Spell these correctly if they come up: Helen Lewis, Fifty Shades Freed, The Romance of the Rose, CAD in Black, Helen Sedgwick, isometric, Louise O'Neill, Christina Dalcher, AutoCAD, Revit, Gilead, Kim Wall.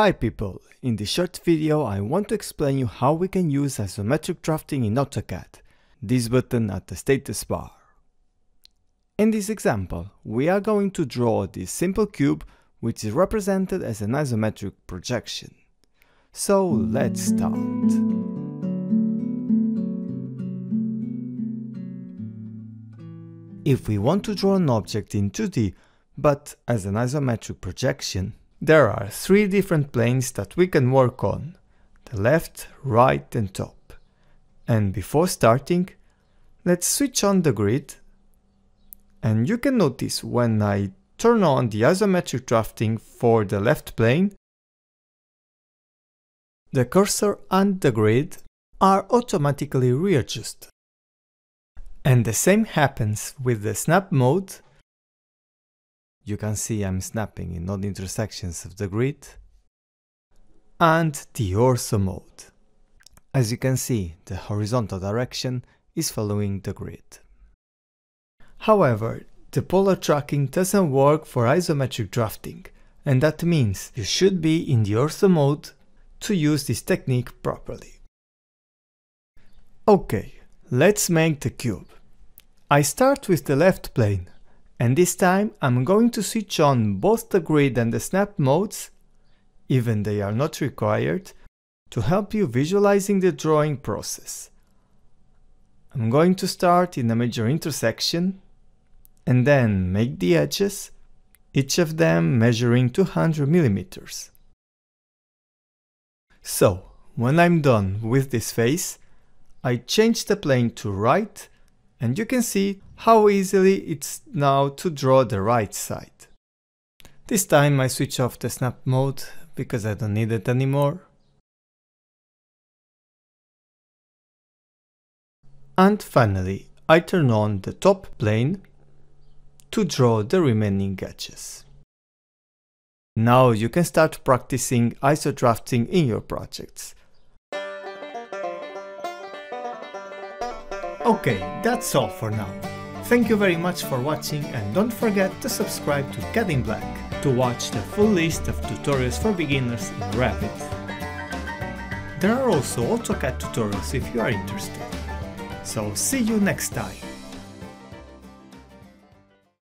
Hi people, in this short video I want to explain you how we can use isometric drafting in AutoCAD, this button at the status bar. In this example, we are going to draw this simple cube which is represented as an isometric projection. So let's start. If we want to draw an object in 2D, but as an isometric projection, there are three different planes that we can work on, the left, right and top. And before starting, let's switch on the grid, and you can notice when I turn on the isometric drafting for the left plane, the cursor and the grid are automatically readjusted. And the same happens with the snap mode. You can see I'm snapping in all the intersections of the grid, and the ortho mode. As you can see, the horizontal direction is following the grid. However, the polar tracking doesn't work for isometric drafting, and that means you should be in the ortho mode to use this technique properly. Okay, let's make the cube. I start with the left plane. And this time I'm going to switch on both the grid and the snap modes, even they are not required, to help you visualizing the drawing process. I'm going to start in a major intersection and then make the edges, each of them measuring 200 millimeters. So, when I'm done with this face, I change the plane to right, and you can see how easily it's now to draw the right side. This time I switch off the snap mode because I don't need it anymore. And finally, I turn on the top plane to draw the remaining edges. Now you can start practicing iso drafting in your projects. Okay, that's all for now. Thank you very much for watching and don't forget to subscribe to CAD in Black to watch the full list of tutorials for beginners in Revit. There are also AutoCAD tutorials if you are interested. So see you next time!